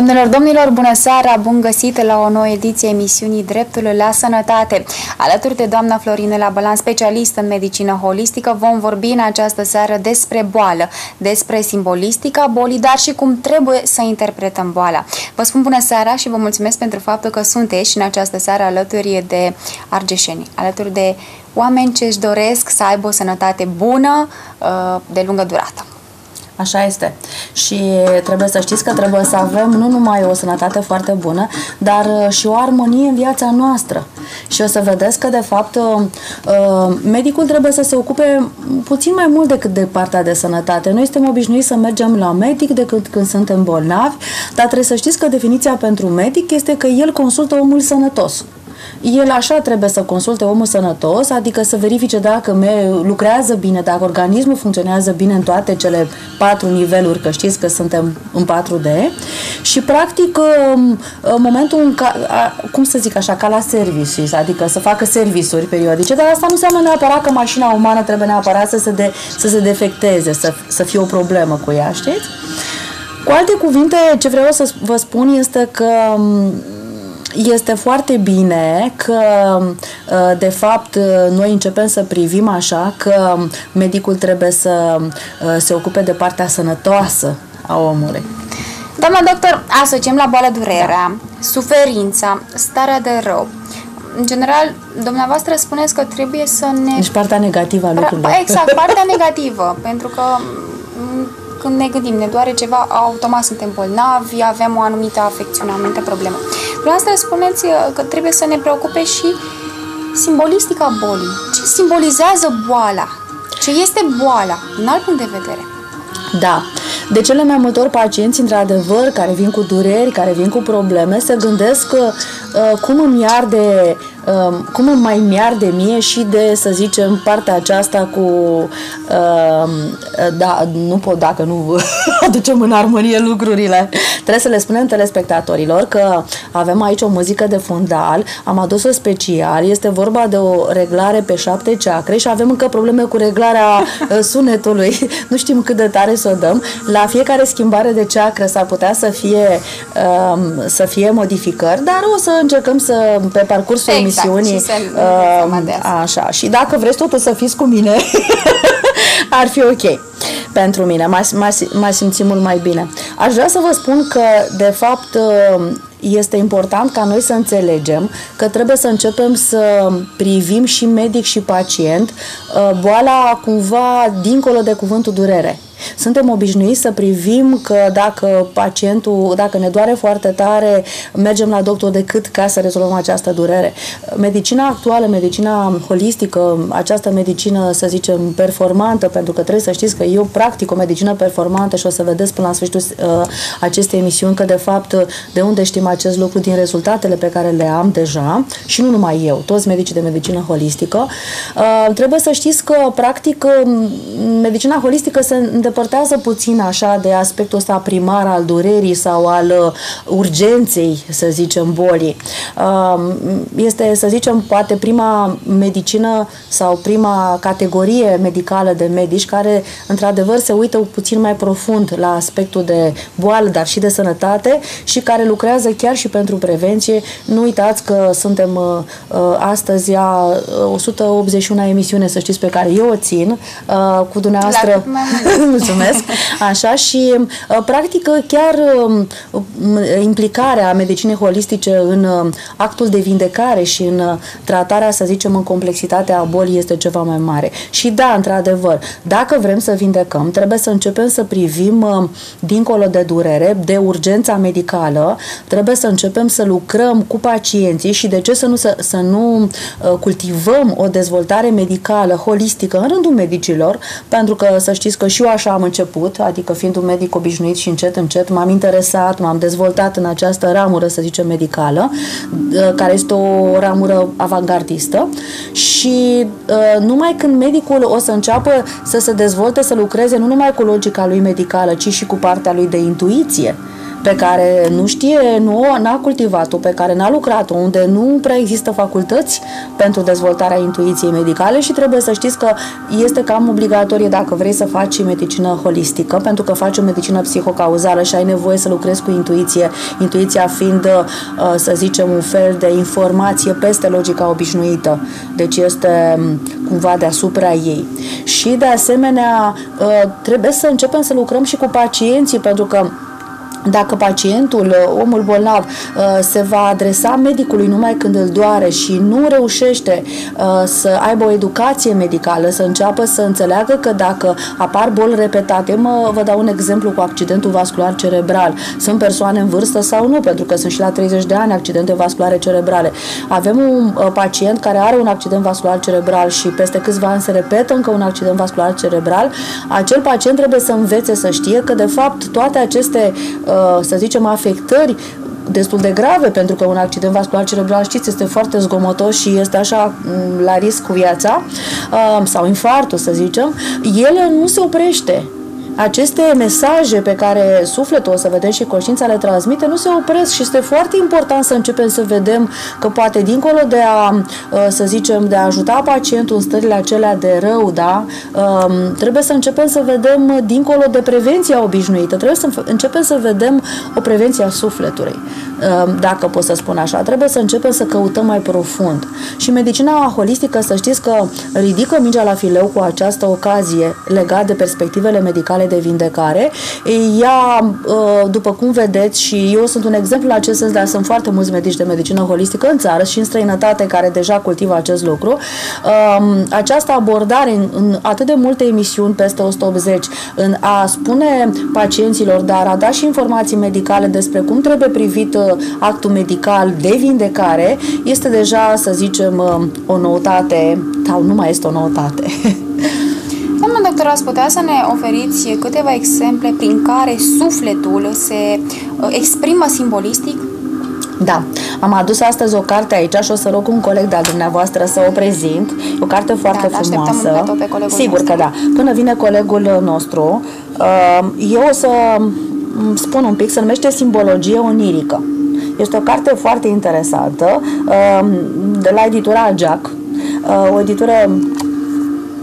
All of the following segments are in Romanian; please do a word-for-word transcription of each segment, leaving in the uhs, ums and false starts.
Doamnelor, domnilor, bună seara! Bun găsit la o nouă ediție emisiunii Dreptul la Sănătate. Alături de doamna Florinela Balan, specialist în medicină holistică, vom vorbi în această seară despre boală, despre simbolistica bolii, dar și cum trebuie să interpretăm boala. Vă spun bună seara și vă mulțumesc pentru faptul că sunteți și în această seară alături de argeșeni, alături de oameni ce își doresc să aibă o sănătate bună de lungă durată. Așa este. Și trebuie să știți că trebuie să avem nu numai o sănătate foarte bună, dar și o armonie în viața noastră. Și o să vedeți că, de fapt, medicul trebuie să se ocupe puțin mai mult decât de partea de sănătate. Noi suntem obișnuiți să mergem la medic decât când suntem bolnavi, dar trebuie să știți că definiția pentru medic este că el consultă omul sănătos. El așa trebuie să consulte omul sănătos, adică să verifice dacă lucrează bine, dacă organismul funcționează bine în toate cele patru niveluri, că știți că suntem în patru D, și practic în momentul în care, cum să zic așa, ca la serviciu, adică să facă servisuri periodice, dar asta nu înseamnă neapărat că mașina umană trebuie neapărat să se, de, să se defecteze, să, să fie o problemă cu ea, știți? Cu alte cuvinte, ce vreau să vă spun este că este foarte bine că, de fapt, noi începem să privim așa că medicul trebuie să se ocupe de partea sănătoasă a omului. Doamna doctor, asociem la boală durerea, da, suferința, starea de rău. În general, dumneavoastră spuneți că trebuie să ne... Deci partea negativă a lucrurilor. Exact, partea negativă, pentru că... Când ne gândim, ne doare ceva, automat suntem bolnavi, avem o anumită afecțiune, o anumită problemă. Dumneavoastră spuneți că trebuie să ne preocupe și simbolistica bolii. Ce simbolizează boala? Ce este boala? În alt punct de vedere. Da. De cele mai multe ori pacienți, într-adevăr, care vin cu dureri, care vin cu probleme, se gândesc că, uh, cum îmi arde, uh, cum îmi mai mi-arde mie și de, să zicem, partea aceasta cu... Uh, da, nu pot dacă nu aducem în armonie lucrurile. Trebuie să le spunem telespectatorilor că avem aici o muzică de fundal, am adus-o special, este vorba de o reglare pe șapte ceacre și avem încă probleme cu reglarea sunetului. Nu știm cât de tare să o dăm. La fiecare schimbare de ceacră s-ar putea să fie, um, să fie modificări, dar o să încercăm să, pe parcursul exact, emisiunii, și um, așa. Și dacă vreți totul să fiți cu mine, ar fi ok pentru mine, m-aș simți mult mai bine. Aș vrea să vă spun că, de fapt, este important ca noi să înțelegem că trebuie să începem să privim și medic și pacient boala cumva dincolo de cuvântul durere. Suntem obișnuiți să privim că dacă pacientul, dacă ne doare foarte tare, mergem la doctor decât ca să rezolvăm această durere. Medicina actuală, medicina holistică, această medicină, să zicem, performantă, pentru că trebuie să știți că eu practic o medicină performantă și o să vedeți până la sfârșitul uh, acestei emisiuni că, de fapt, de unde știm acest lucru, din rezultatele pe care le am deja, și nu numai eu, toți medicii de medicină holistică, uh, trebuie să știți că, practic, medicina holistică se îndepărtează puțin așa de aspectul ăsta primar al durerii sau al uh, urgenței, să zicem, bolii. Uh, este, să zicem, poate prima medicină sau prima categorie medicală de medici care, într-adevăr, se uită puțin mai profund la aspectul de boală, dar și de sănătate și care lucrează chiar și pentru prevenție. Nu uitați că suntem uh, astăzi a o sută optzeci și unu emisiune, să știți, pe care eu o țin uh, cu dumneavoastră. Mulțumesc! Așa și, practic, chiar implicarea medicinei holistice în actul de vindecare și în tratarea, să zicem, în complexitatea bolii este ceva mai mare. Și da, într-adevăr, dacă vrem să vindecăm, trebuie să începem să privim dincolo de durere, de urgența medicală, trebuie să începem să lucrăm cu pacienții și de ce să nu, să, să nu cultivăm o dezvoltare medicală, holistică, în rândul medicilor, pentru că, să știți că și eu așa am început, adică fiind un medic obișnuit și încet, încet m-am interesat, m-am dezvoltat în această ramură, să zicem, medicală, care este o ramură avangardistă și numai când medicul o să înceapă să se dezvolte, să lucreze nu numai cu logica lui medicală, ci și cu partea lui de intuiție, pe care nu știe, nu n-a cultivat-o, pe care n-a lucrat-o, unde nu prea există facultăți pentru dezvoltarea intuiției medicale și trebuie să știți că este cam obligatorie dacă vrei să faci medicină holistică, pentru că faci o medicină psihocauzală și ai nevoie să lucrezi cu intuiție, intuiția fiind, să zicem, un fel de informație peste logica obișnuită, deci este cumva deasupra ei. Și de asemenea trebuie să începem să lucrăm și cu pacienții, pentru că dacă pacientul, omul bolnav, se va adresa medicului numai când îl doare și nu reușește să aibă o educație medicală, să înceapă să înțeleagă că dacă apar boli repetate, mă, vă dau un exemplu cu accidentul vascular cerebral. Sunt persoane în vârstă sau nu, pentru că sunt și la treizeci de ani accidente vasculare cerebrale. Avem un pacient care are un accident vascular cerebral și peste câțiva ani se repetă încă un accident vascular cerebral. Acel pacient trebuie să învețe să știe că, de fapt, toate aceste, să zicem, afectări destul de grave, pentru că un accident vascular cerebral, știți, este foarte zgomotos și este așa la risc cu viața, sau infarctul, să zicem, el nu se oprește. Aceste mesaje pe care sufletul, o să vedem, și conștiința le transmite, nu se opresc și este foarte important să începem să vedem că poate dincolo de a, să zicem, de a ajuta pacientul în stările acelea de rău, da, trebuie să începem să vedem dincolo de prevenția obișnuită, trebuie să începem să vedem o prevenție a sufletului, dacă pot să spun așa, trebuie să începem să căutăm mai profund. Și medicina holistică, să știți că ridică mingea la fileu cu această ocazie legată de perspectivele medicale de vindecare. Ea, după cum vedeți, și eu sunt un exemplu la acest sens, dar sunt foarte mulți medici de medicină holistică în țară și în străinătate care deja cultivă acest lucru. Această abordare în atât de multe emisiuni, peste o sută optzeci, în a spune pacienților, dar a da și informații medicale despre cum trebuie privit actul medical de vindecare, este deja, să zicem, o noutate, sau nu mai este o noutate. Doamna doctor, ați putea să ne oferiți câteva exemple prin care sufletul se exprimă simbolistic? Da, am adus astăzi o carte aici și o să rog un coleg de-al dumneavoastră să o prezint. O carte foarte da, frumoasă. Sigur că da. Până vine colegul nostru, eu o să spun un pic, se numește Simbologie Onirică. Este o carte foarte interesantă, de la editura Jack, o editură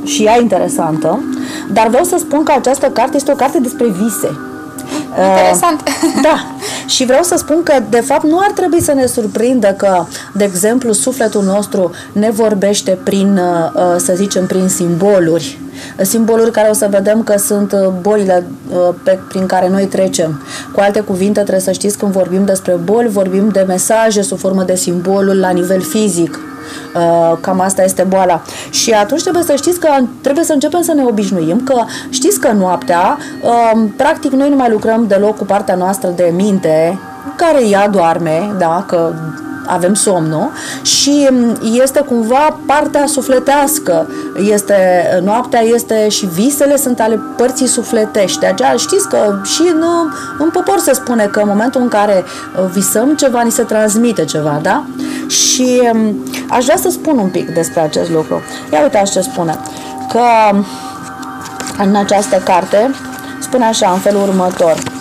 și ea interesantă, dar vreau să spun că această carte este o carte despre vise. Interesant. Da. Și vreau să spun că, de fapt, nu ar trebui să ne surprindă că, de exemplu, sufletul nostru ne vorbește prin, să zicem, prin simboluri. Simboluri care o să vedem că sunt bolile pe, prin care noi trecem. Cu alte cuvinte, trebuie să știți, când vorbim despre boli, vorbim de mesaje sub formă de simboluri la nivel fizic. Cam asta este boala. Și atunci trebuie să știți că trebuie să începem să ne obișnuim, că știți că noaptea practic noi nu mai lucrăm deloc cu partea noastră de minte, care ea doarme, da, că avem somnul, și este cumva partea sufletească, este noaptea, este și visele sunt ale părții sufletești. De aceea știți că și în, în popor se spune că în momentul în care visăm ceva, ni se transmite ceva, da? Și aș vrea să spun un pic despre acest lucru. Ia uitați ce spune, că în această carte spune așa, în felul următor: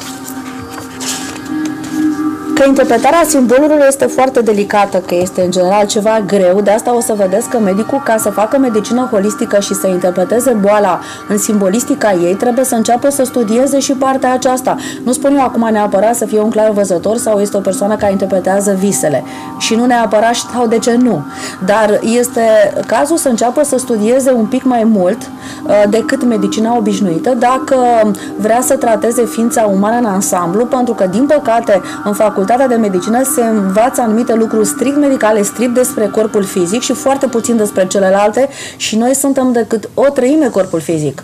că interpretarea simbolurilor este foarte delicată, că este în general ceva greu, de asta o să vedeți că medicul, ca să facă medicină holistică și să interpreteze boala în simbolistica ei, trebuie să înceapă să studieze și partea aceasta. Nu spun eu acum neapărat să fie un clarvăzător sau este o persoană care interpretează visele, și nu neapărat, sau de ce nu, dar este cazul să înceapă să studieze un pic mai mult decât medicina obișnuită, dacă vrea să trateze ființa umană în ansamblu, pentru că, din păcate, în facultate de medicină se învață anumite lucruri strict medicale, strict despre corpul fizic și foarte puțin despre celelalte, și noi suntem decât o treime corpul fizic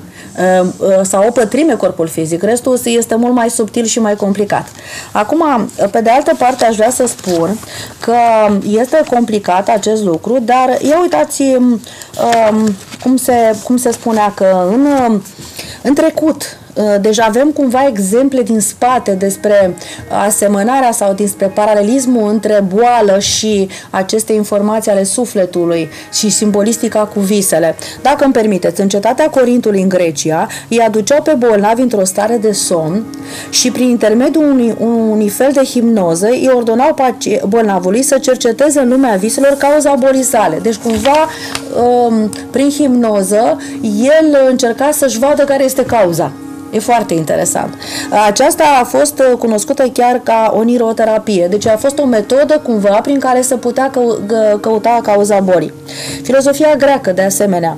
sau o pătrime corpul fizic. Restul este mult mai subtil și mai complicat. Acum, pe de altă parte, aș vrea să spun că este complicat acest lucru, dar ia uitați cum se, cum se spunea că în În trecut, deja avem cumva exemple din spate despre asemănarea sau despre paralelismul între boală și aceste informații ale sufletului și simbolistica cu visele. Dacă îmi permiteți, în cetatea Corintului în Grecia, îi aduceau pe bolnavi într-o stare de somn și prin intermediul unui, unui fel de hipnoză îi ordonau bolnavului să cerceteze în lumea viselor cauza bolii sale. Deci cumva prin hipnoză el încerca să-și vadă care este cauza. E foarte interesant. Aceasta a fost cunoscută chiar ca oniroterapie, deci a fost o metodă cumva prin care se putea căuta cauza bolii. Filozofia greacă, de asemenea,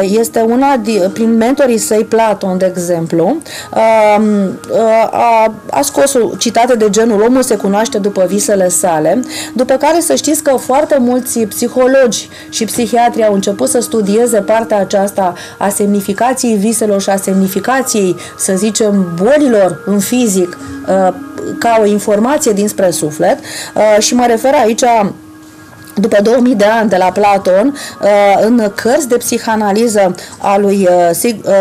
este una, prin mentorii săi, Platon, de exemplu, a scos citate de genul omul se cunoaște după visele sale, după care să știți că foarte mulți psihologi și psihiatri au început să studieze partea aceasta a semnificației viselor și a semnificației, să zicem, bolilor în fizic ca o informație dinspre suflet, și mă refer aici, după două mii de ani de la Platon, în cărți de psihanaliză a lui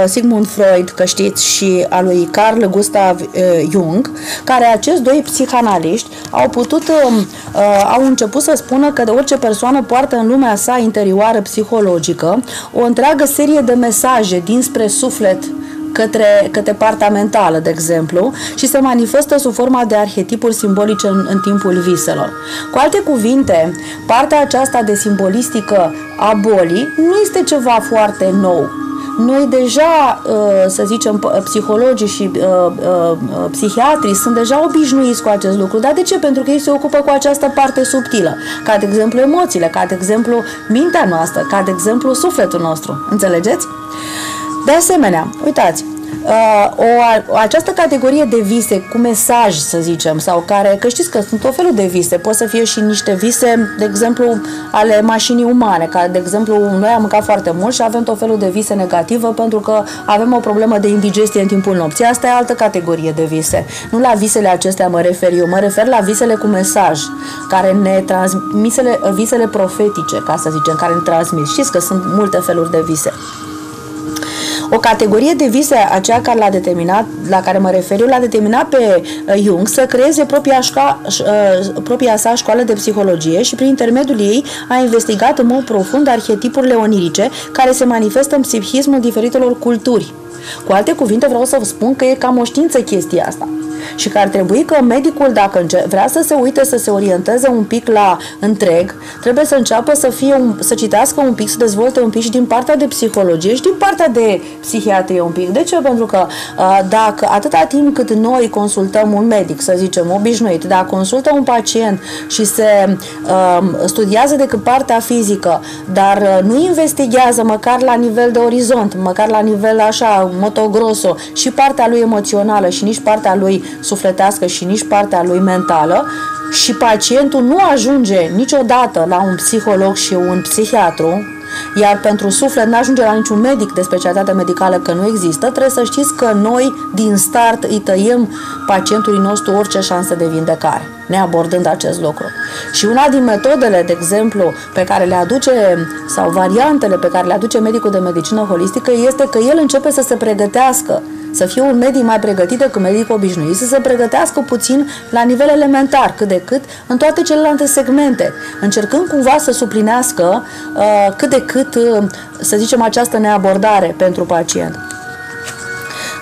Sigmund Freud, că știți, și a lui Carl Gustav Jung, care acești doi psihanaliști au putut, au început să spună că de orice persoană poartă în lumea sa interioară psihologică o întreagă serie de mesaje dinspre suflet Către, către partea mentală, de exemplu, și se manifestă sub forma de arhetipuri simbolice în, în timpul viselor. Cu alte cuvinte, partea aceasta de simbolistică a bolii nu este ceva foarte nou. Noi deja, să zicem, psihologii și psihiatrii sunt deja obișnuiți cu acest lucru. Dar de ce? Pentru că ei se ocupă cu această parte subtilă, ca de exemplu emoțiile, ca de exemplu mintea noastră, ca de exemplu sufletul nostru. Înțelegeți? De asemenea, uitați, o, această categorie de vise cu mesaj, să zicem, sau care, că știți că sunt tot felul de vise, pot să fie și niște vise, de exemplu, ale mașinii umane, ca de exemplu, noi am mâncat foarte mult și avem tot felul de vise negative pentru că avem o problemă de indigestie în timpul nopții. Asta e altă categorie de vise. Nu la visele acestea mă refer eu, mă refer la visele cu mesaj, care ne transmisele, visele profetice, ca să zicem, care ne transmit. Știți că sunt multe feluri de vise. O categorie de vise, aceea care l-a determinat, la care mă refer eu, l-a determinat pe Jung să creeze propria, școa, propria sa școală de psihologie și prin intermediul ei a investigat în mod profund arhetipurile onirice care se manifestă în psihismul diferitelor culturi. Cu alte cuvinte, vreau să vă spun că e cam o știință chestia asta și că ar trebui că medicul, dacă vrea să se uite, să se orienteze un pic la întreg, trebuie să înceapă să, fie un, să citească un pic, să dezvolte un pic și din partea de psihologie și din partea de psihiatrie un pic. De ce? Pentru că dacă atâta timp cât noi consultăm un medic, să zicem, obișnuit, dacă consultă un pacient și se um, studiază decât partea fizică, dar nu investigează măcar la nivel de orizont, măcar la nivel așa, moto grosso, și partea lui emoțională și nici partea lui sufletească și nici partea lui mentală, și pacientul nu ajunge niciodată la un psiholog și un psihiatru, iar pentru suflet nu ajunge la niciun medic de specialitate medicală, că nu există, trebuie să știți că noi din start îi tăiem pacientului nostru orice șansă de vindecare, neabordând acest lucru. Și una din metodele, de exemplu, pe care le aduce, sau variantele pe care le aduce medicul de medicină holistică, este că el începe să se pregătească, să fie un medic mai pregătit decât medicul obișnuit, să se pregătească puțin la nivel elementar, cât de cât, în toate celelalte segmente, încercând cumva să suplinească uh, cât de cât, uh, să zicem, această neabordare pentru pacient.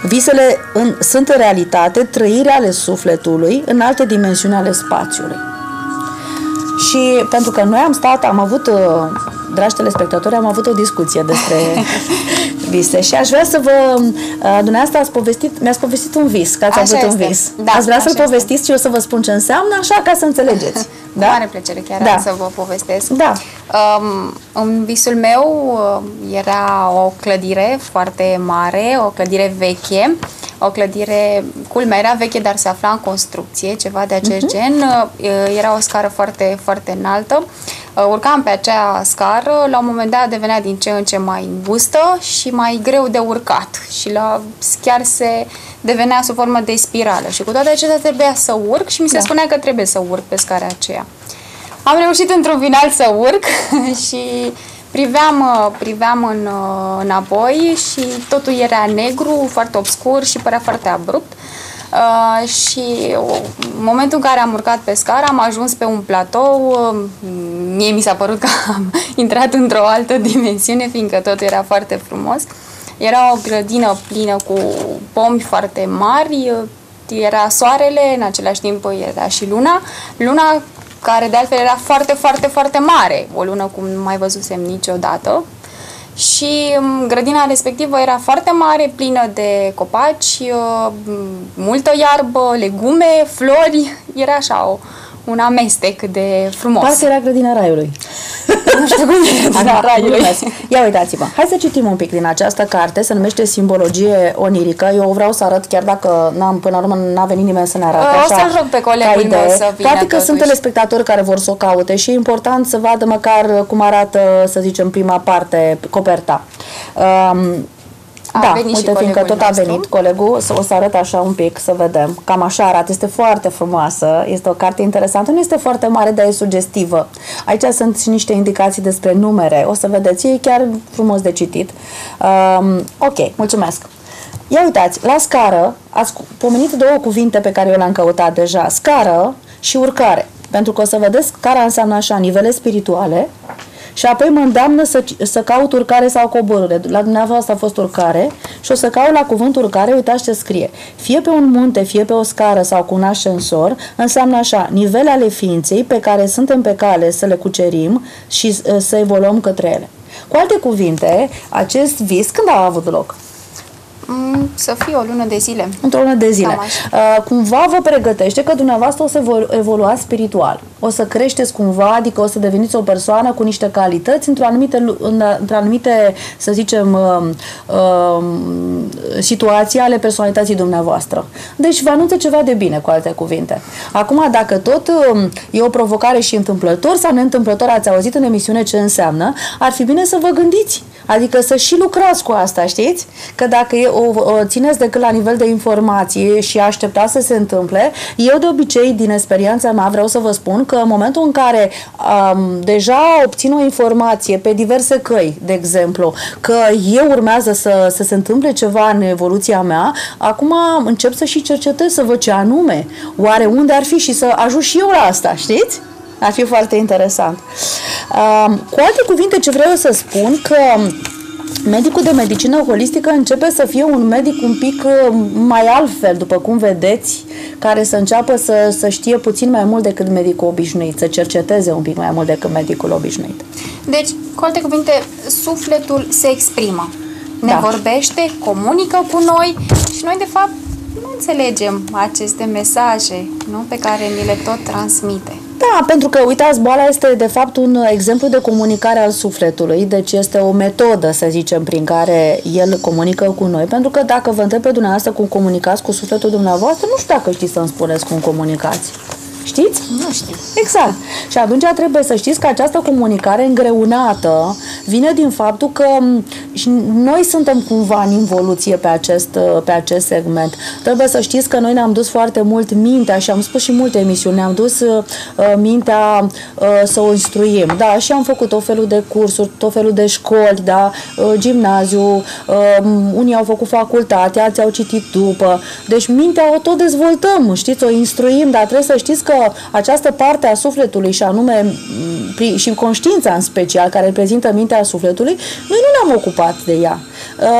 Visele în, sunt în realitate trăirea ale sufletului în alte dimensiuni ale spațiului. Și pentru că noi am stat, am avut, uh, dragi telespectatori, am avut o discuție despre... vise. Și aș vrea să vă... Dumneavoastră ați povestit, mi-ați povestit un vis, că ați așa avut este. un vis. Da, ați vrea să-l povestiți este. și eu să vă spun ce înseamnă, așa ca să înțelegeți. Da? Cu mare plăcere chiar da. să vă povestesc. Da. Um, în visul meu era o clădire foarte mare, o clădire veche, o clădire, culmea, era veche, dar se afla în construcție, ceva de acest uh-huh. gen. Era o scară foarte, foarte înaltă. Urcam pe acea scară, la un moment dat devenea din ce în ce mai îngustă și mai greu de urcat și la, chiar se devenea sub formă de spirală și cu toate acestea trebuia să urc și mi se da. spunea că trebuie să urc pe scara aceea. Am reușit într-un final să urc și Priveam, priveam în, înapoi și totul era negru, foarte obscur și părea foarte abrupt. Uh, și în momentul în care am urcat pe scară, am ajuns pe un platou. Mie mi s-a părut că am intrat într-o altă dimensiune, fiindcă totul era foarte frumos. Era o grădină plină cu pomi foarte mari, era soarele, în același timp era și luna. Luna care de altfel era foarte, foarte, foarte mare, o lună cum nu mai văzusem niciodată. Și grădina respectivă era foarte mare, plină de copaci, multă iarbă, legume, flori, era așa o, un amestec de frumos. Parcă era grădina Raiului. Nu știu cum e grădina Raiului. Ia uitați-vă, hai să citim un pic din această carte, se numește Simbologie Onirică. Eu vreau să arăt, chiar dacă n-am, până la urmă n-a venit nimeni să ne arate. O să-l rog pe colegul meu să vină. Poate că sunt telespectatori care vor să o caute și e important să vadă măcar cum arată, să zicem, prima parte, coperta. Um, A da, uite, fiindcă tot nostru. a venit colegul, o să arăt așa un pic, să vedem. Cam așa arată, este foarte frumoasă, este o carte interesantă, nu este foarte mare, dar e sugestivă. Aici sunt și niște indicații despre numere, o să vedeți, e chiar frumos de citit. Um, ok, mulțumesc. Ia uitați, la scară, ați pomenit două cuvinte pe care eu le-am căutat deja, scară și urcare, pentru că o să vedeți care înseamnă așa, nivele spirituale. Și apoi mă îndeamnă să, să caut urcare sau coborâre. La dumneavoastră a fost urcare și o să caut la cuvântul urcare, uitați ce scrie. Fie pe un munte, fie pe o scară sau cu un ascensor, înseamnă așa, nivele ale ființei pe care suntem pe cale să le cucerim și să evoluăm către ele. Cu alte cuvinte, acest vis când a avut loc? Să fie o lună de zile. Într-o lună de zile. Uh, cumva vă pregătește că dumneavoastră o să evolu evoluați spiritual. O să creșteți cumva, adică o să deveniți o persoană cu niște calități într-o anumite, într-o anumite, să zicem, uh, uh, situații ale personalității dumneavoastră. Deci vă anunță ceva de bine, cu alte cuvinte. Acum, dacă tot uh, e o provocare și întâmplător sau neîntâmplător, ați auzit în emisiune ce înseamnă, ar fi bine să vă gândiți. Adică să și lucrați cu asta, știți? Că dacă e o, o țineți decât la nivel de informație și așteptați să se întâmple, eu de obicei, din experiența mea, vreau să vă spun că în momentul în care um, deja obțin o informație pe diverse căi, de exemplu, că eu urmează să, să se întâmple ceva în evoluția mea, acum încep să și cercetez, să văd ce anume, oare unde ar fi și să ajung și eu la asta, știți? Ar fi foarte interesant. Uh, cu alte cuvinte, ce vreau să spun, că medicul de medicină holistică începe să fie un medic un pic mai altfel, după cum vedeți, care să înceapă să, să știe puțin mai mult decât medicul obișnuit, să cerceteze un pic mai mult decât medicul obișnuit. Deci, cu alte cuvinte, sufletul se exprimă, ne da. vorbește, comunică cu noi și noi, de fapt, nu înțelegem aceste mesaje, nu? Pe care ni le tot transmite. Da, pentru că, uitați, boala este de fapt un exemplu de comunicare al sufletului, deci este o metodă, să zicem, prin care el comunică cu noi, pentru că dacă vă întreb pe dumneavoastră cum comunicați cu sufletul dumneavoastră, nu știu dacă știți să-mi spuneți cum comunicați. Știți? Nu știu. Exact. Și atunci trebuie să știți că această comunicare îngreunată vine din faptul că și noi suntem cumva în involuție pe acest, pe acest segment. Trebuie să știți că noi ne-am dus foarte mult mintea și am spus și multe emisiuni, ne-am dus uh, mintea uh, să o instruim. Da, și am făcut tot felul de cursuri, tot felul de școli, da, uh, gimnaziu, uh, unii au făcut facultate, alții au citit după. Deci mintea o tot dezvoltăm, știți, o instruim, dar trebuie să știți că că această parte a sufletului și anume și conștiința în special care reprezintă mintea sufletului, noi nu ne-am ocupat de ea.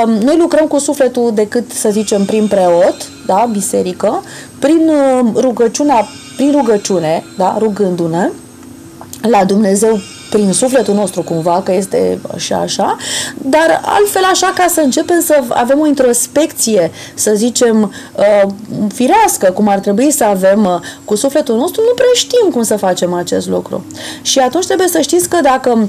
Noi lucrăm cu sufletul decât, să zicem, prin preot, da, biserică, prin rugăciunea, prin rugăciune, da, rugându-ne la Dumnezeu prin sufletul nostru cumva, că este și așa, dar altfel așa ca să începem să avem o introspecție, să zicem, firească, cum ar trebui să avem cu sufletul nostru, nu prea știm cum să facem acest lucru. Și atunci trebuie să știți că dacă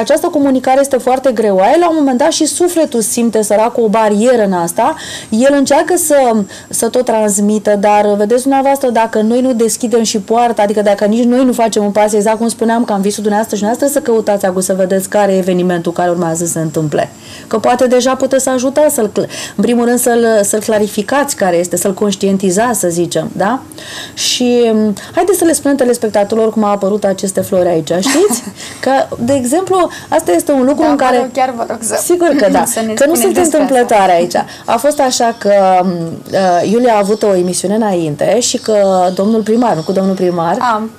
această comunicare este foarte greoaie, la un moment dat și sufletul simte săracul o barieră în asta, el încearcă să, să tot transmită, dar vedeți dumneavoastră, dacă noi nu deschidem și poarta, adică dacă nici noi nu facem un pas, exact cum spuneam, că am visul dumneavoastră deci nu trebuie să căutați acum să vedeți care e evenimentul care urmează să se întâmple. Că poate deja puteți să ajutați să-l, în primul rând să-l să clarificați care este, să-l conștientizați, să zicem, da? Și haideți să le spunem telespectatorilor cum a apărut aceste flori aici, știți? Că, de exemplu, asta este un lucru da, în care... Vă rog, chiar vă rog să... Sigur că da, că nu sunt întâmplătoare aici. A fost așa că uh, Iulia a avut o emisiune înainte și că domnul primar, nu cu domnul primar... Am.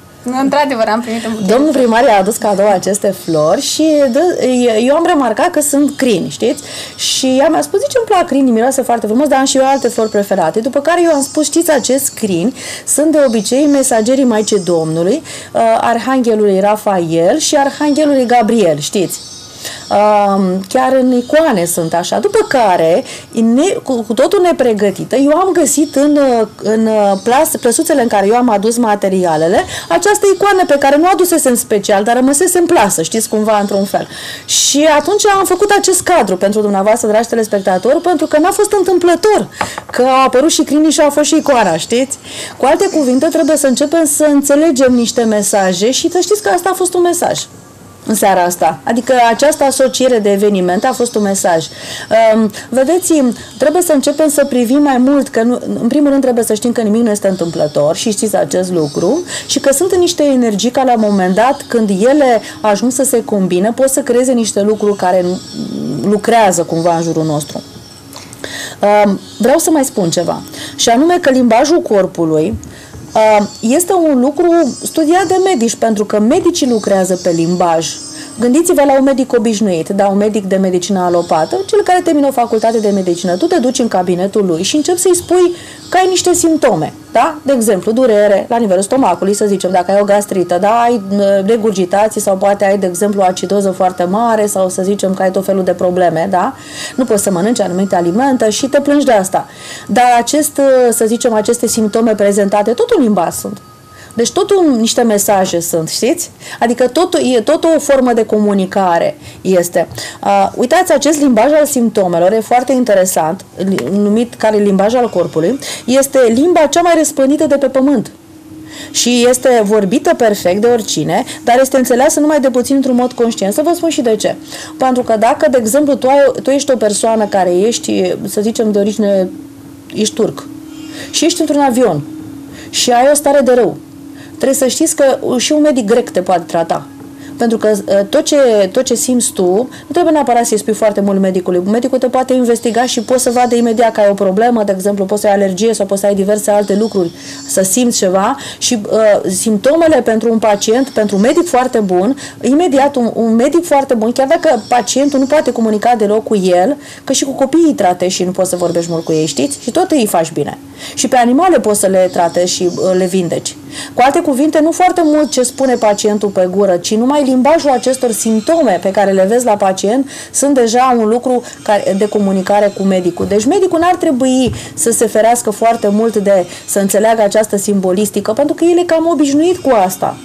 Într-adevăr, am primit un buchet. Domnul primar i-a adus cadou aceste flori și de, eu am remarcat că sunt crini, știți? Și ea mi-a spus, zice, îmi plac crini, miroase foarte frumos, dar am și eu alte flori preferate. După care eu am spus, știți, acest crini sunt de obicei mesagerii Maicii Domnului, uh, Arhanghelului Rafael și Arhanghelului Gabriel, știți? Chiar în icoane sunt așa. După care, ne, cu totul nepregătită, eu am găsit în, în plas, plăsuțele în care eu am adus materialele, această icoană pe care nu adusesem special, dar rămăsese în plasă, știți, cumva, într-un fel. Și atunci am făcut acest cadru pentru dumneavoastră, dragi telespectatori, pentru că n-a fost întâmplător că au apărut și crinii și au fost și icoana, știți? Cu alte cuvinte, trebuie să începem să înțelegem niște mesaje și să știți că asta a fost un mesaj. În seara asta. Adică această asociere de evenimente a fost un mesaj. Vedeți, trebuie să începem să privim mai mult, că nu, în primul rând trebuie să știm că nimic nu este întâmplător și știți acest lucru și că sunt niște energii care la un moment dat, când ele ajung să se combine, pot să creeze niște lucruri care lucrează cumva în jurul nostru. Vreau să mai spun ceva și anume că limbajul corpului este un lucru studiat de medici, pentru că medicii lucrează pe limbaj. Gândiți-vă la un medic obișnuit, da, un medic de medicină alopată, cel care termină o facultate de medicină. Tu te duci în cabinetul lui și începi să-i spui că ai niște simptome, da? De exemplu, durere la nivelul stomacului, să zicem, dacă ai o gastrită, da, ai regurgitații sau poate ai, de exemplu, acidoză foarte mare sau să zicem că ai tot felul de probleme, da? Nu poți să mănânci anumite alimente și te plângi de asta. Dar acest, să zicem, aceste simptome prezentate, tot un limbaj sunt. Deci totul niște mesaje sunt, știți? Adică totul, e tot o formă de comunicare este. Uh, uitați, acest limbaj al simptomelor e foarte interesant, numit care limbaj al corpului, este limba cea mai răspândită de pe pământ. Și este vorbită perfect de oricine, dar este înțeleasă numai de puțin într-un mod conștient. Să vă spun și de ce. Pentru că dacă, de exemplu, tu, ai, tu ești o persoană care ești, să zicem, de origine, ești turc și ești într-un avion și ai o stare de rău, trebuie să știți că și un medic grec te poate trata. Pentru că tot ce, tot ce simți tu, nu trebuie neapărat să-i spui foarte mult medicului. Medicul te poate investiga și poți să vadă imediat că ai o problemă, de exemplu, poți să ai alergie sau poți să ai diverse alte lucruri, să simți ceva și uh, simptomele pentru un pacient, pentru un medic foarte bun, imediat un, un medic foarte bun, chiar dacă pacientul nu poate comunica deloc cu el, că și cu copiii îi trate și nu poți să vorbești mult cu ei, știți? Și tot îi faci bine. Și pe animale poți să le trate și uh, le vindeci. Cu alte cuvinte, nu foarte mult ce spune pacientul pe gură, ci numai limbajul acestor simptome pe care le vezi la pacient sunt deja un lucru de comunicare cu medicul. Deci medicul n-ar trebui să se ferească foarte mult de să înțeleagă această simbolistică, pentru că el e cam obișnuit cu asta.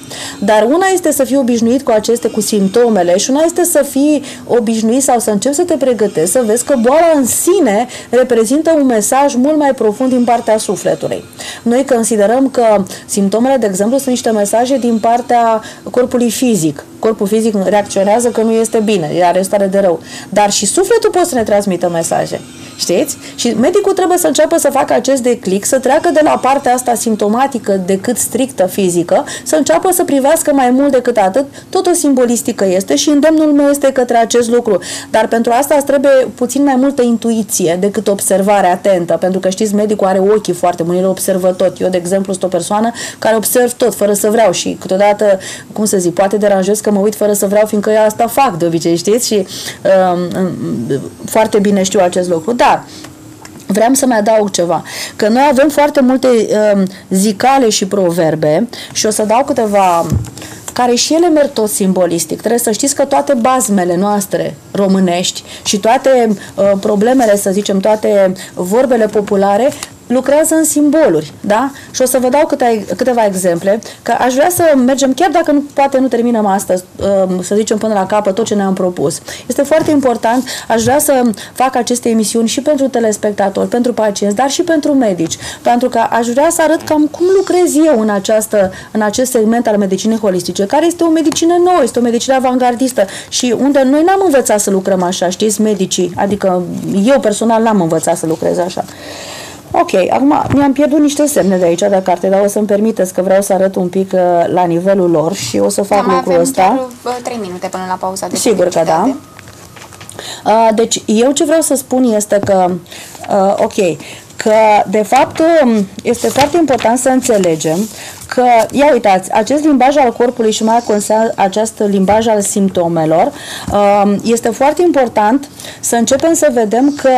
Dar una este să fii obișnuit cu aceste, cu simptomele, și una este să fii obișnuit sau să începi să te pregătești, să vezi că boala în sine reprezintă un mesaj mult mai profund din partea sufletului. Noi considerăm că simptomele, de exemplu, sunt niște mesaje din partea corpului fizic. Corpul fizic reacționează că nu este bine, are stare de rău. Dar și sufletul poate să ne transmită mesaje. Știți? Și medicul trebuie să înceapă să facă acest declic, să treacă de la partea asta simptomatică decât strictă fizică, să înceapă să privească mai mult decât atât. Tot o simbolistică este și îndemnul meu este către acest lucru. Dar pentru asta îți trebuie puțin mai multă intuiție decât observare atentă, pentru că știți, medicul are ochii foarte buni, el observă tot. Eu, de exemplu, sunt o persoană care observ tot, fără să vreau și câteodată, cum să zic, poate deranjez că mă uit fără să vreau, fiindcă eu asta fac de obicei, știți? Și um, foarte bine știu acest lucru. Dar vreau să mai adaug ceva, că noi avem foarte multe um, zicale și proverbe și o să dau câteva care și ele merg tot simbolistic. Trebuie să știți că toate bazmele noastre românești și toate uh, problemele, să zicem, toate vorbele populare lucrează în simboluri, da? Și o să vă dau câte, câteva exemple, că aș vrea să mergem, chiar dacă nu, poate nu terminăm astăzi, să zicem până la capăt tot ce ne-am propus. Este foarte important, aș vrea să fac aceste emisiuni și pentru telespectatori, pentru pacienți, dar și pentru medici, pentru că aș vrea să arăt cam cum lucrez eu în, această, în acest segment al medicinei holistice, care este o medicină nouă, este o medicină avangardistă și unde noi n-am învățat să lucrăm așa, știți, medicii, adică eu personal n-am învățat să lucrez așa. Ok, acum mi-am pierdut niște semne de aici de carte, dar o să-mi permiteți că vreau să arăt un pic uh, la nivelul lor și o să fac da, lucrul ăsta. trei minute până la pauza de sigur că da. Uh, deci, eu ce vreau să spun este că, uh, ok, că de fapt este foarte important să înțelegem că, ia uitați, acest limbaj al corpului și mai conseamnă acest limbaj al simptomelor, este foarte important să începem să vedem că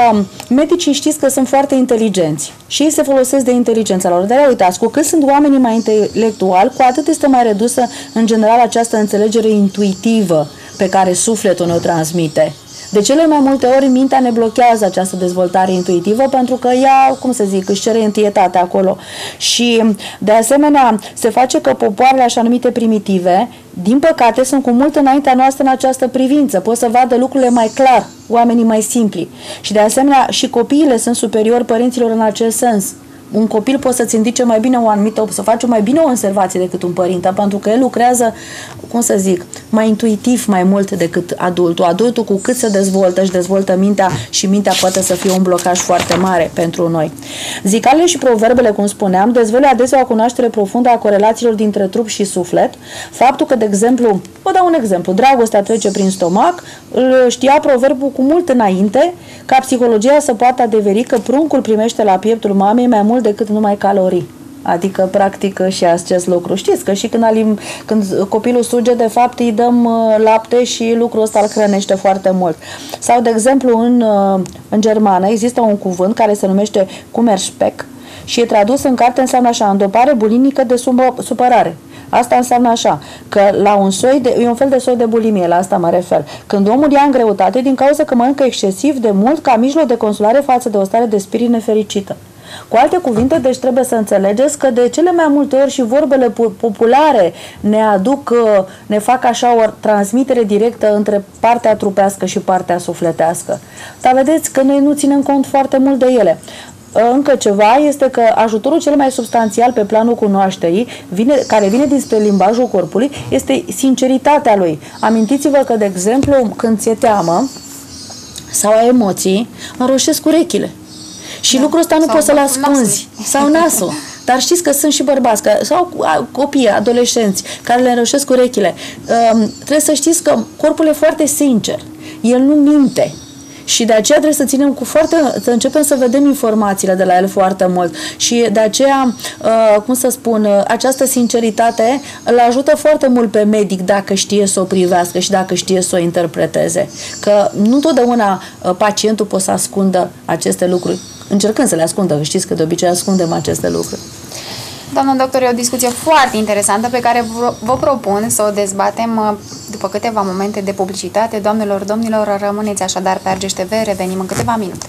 medicii știți că sunt foarte inteligenți și ei se folosesc de inteligența lor. Dar ia uitați, cu cât sunt oamenii mai intelectuali, cu atât este mai redusă în general această înțelegere intuitivă pe care sufletul ne-o transmite. De cele mai multe ori, mintea ne blochează această dezvoltare intuitivă pentru că ea, cum să zic, își cere întâietate acolo. Și, de asemenea, se face că popoarele așa numite primitive, din păcate, sunt cu mult înaintea noastră în această privință. Pot să vadă lucrurile mai clar, oamenii mai simpli. Și, de asemenea, și copiile sunt superiori părinților în acest sens. Un copil poate să-ți indice mai bine o anumită, să faci mai bine o observație decât un părinte, pentru că el lucrează, cum să zic, mai intuitiv mai mult decât adultul. Adultul, cu cât se dezvoltă, își dezvoltă mintea și mintea poate să fie un blocaj foarte mare pentru noi. Zicalele și proverbele, cum spuneam, dezvăluie adesea o cunoaștere profundă a corelațiilor dintre trup și suflet. Faptul că, de exemplu, vă dau un exemplu, dragostea trece prin stomac, îl știa proverbul cu mult înainte ca psihologia să poată adeveri că pruncul primește la pieptul mamei mai mult decât numai calorii. Adică practică și acest lucru. Știți că și când, alim, când copilul suge, de fapt îi dăm lapte și lucrul ăsta îl hrănește foarte mult. Sau, de exemplu, în, în germană există un cuvânt care se numește Kumerspeck și e tradus în carte, înseamnă așa, îndopare bulimică de supărare. Asta înseamnă așa, că la un soi de, e un fel de soi de bulimie, la asta mă refer. Când omul ia în greutate din cauza că mănâncă excesiv de mult ca mijloc de consolare față de o stare de spirit nefericită. Cu alte cuvinte, deci trebuie să înțelegeți că de cele mai multe ori și vorbele populare ne aduc, ne fac așa o transmitere directă între partea trupească și partea sufletească. Dar vedeți că noi nu ținem cont foarte mult de ele. Încă ceva este că ajutorul cel mai substanțial pe planul cunoașterii, vine, care vine dinspre limbajul corpului, este sinceritatea lui. Amintiți-vă că, de exemplu, când ți-e teamă sau ai emoții, înroșesc urechile. Și da, lucrul ăsta nu poți să-l ascunzi. Sau nasul. Dar știți că sunt și bărbați că, sau copii, adolescenți care le înroșesc urechile. Um, trebuie să știți că corpul e foarte sincer. El nu minte. Și de aceea trebuie să ținem cu foarte, să începem să vedem informațiile de la el foarte mult. Și de aceea, cum să spun, această sinceritate îl ajută foarte mult pe medic dacă știe să o privească și dacă știe să o interpreteze. Că nu întotdeauna pacientul poate să ascundă aceste lucruri, încercând să le ascundă. Știți că de obicei ascundem aceste lucruri. Doamna doctor, e o discuție foarte interesantă pe care vă propun să o dezbatem după câteva momente de publicitate. Doamnelor, domnilor, rămâneți așadar pe Argeș T V, revenim în câteva minute.